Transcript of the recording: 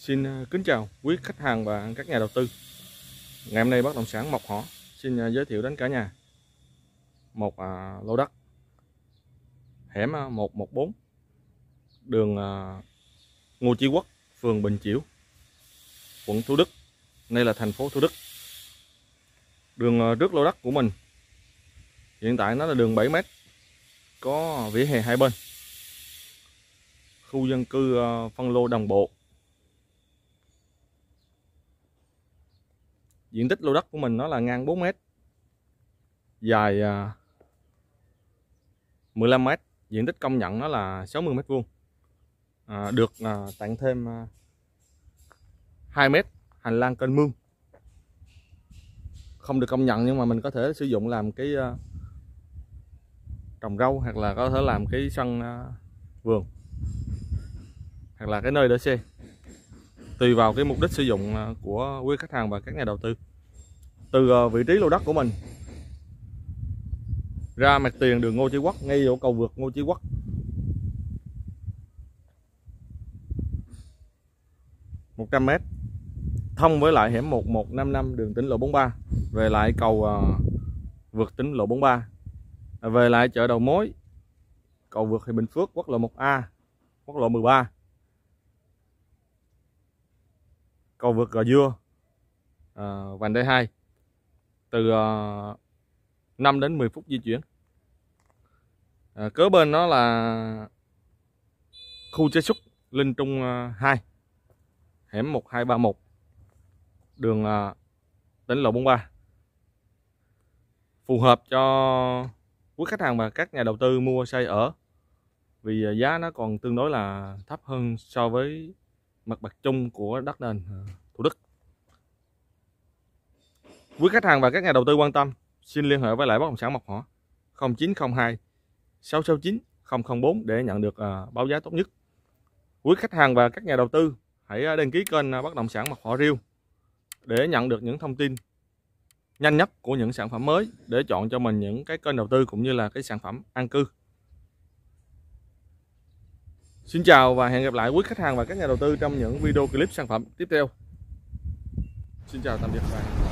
Xin kính chào quý khách hàng và các nhà đầu tư. Ngày hôm nay Bất Động Sản Mộc Hỏa xin giới thiệu đến cả nhà một lô đất hẻm 114 đường Ngô Chí Quốc, phường Bình Chiểu, quận Thủ Đức, nay là thành phố Thủ Đức. Đường trước lô đất của mình hiện tại nó là đường 7 m, có vỉa hè hai bên, khu dân cư phân lô đồng bộ. Diện tích lô đất của mình nó là ngang 4 m, dài 15 m, diện tích công nhận nó là 60 m², được tặng thêm 2 m hành lang kênh mương. Không được công nhận nhưng mà mình có thể sử dụng làm cái trồng rau, hoặc là có thể làm cái sân vườn, hoặc là cái nơi để xe, tùy vào cái mục đích sử dụng của quý khách hàng và các nhà đầu tư. Từ vị trí lô đất của mình ra mặt tiền đường Ngô Chí Quốc, ngay chỗ cầu vượt Ngô Chí Quốc, một 100 m, thông với lại hẻm 1155 đường tỉnh lộ 43, về lại cầu vượt tỉnh lộ 43, về lại chợ đầu mối, cầu vượt thì Bình Phước, quốc lộ 1A, quốc lộ 13, cầu vượt Gò Dưa, vành đai 2, từ 5 đến 10 phút di chuyển. Kế bên nó là khu chế xuất Linh Trung 2, hẻm 1231, đường tỉnh lộ 43, phù hợp cho quý khách hàng và các nhà đầu tư mua xây ở, vì giá nó còn tương đối là thấp hơn so với mặt bằng chung của đất nền Thủ Đức. Quý khách hàng và các nhà đầu tư quan tâm xin liên hệ với lại Bất Động Sản Mộc Hỏa 0902 669 004 để nhận được báo giá tốt nhất. Quý khách hàng và các nhà đầu tư hãy đăng ký kênh Bất Động Sản Mộc Hỏa Review để nhận được những thông tin nhanh nhất của những sản phẩm mới, để chọn cho mình những cái kênh đầu tư cũng như là cái sản phẩm an cư. Xin chào và hẹn gặp lại quý khách hàng và các nhà đầu tư trong những video clip sản phẩm tiếp theo. Xin chào, tạm biệt.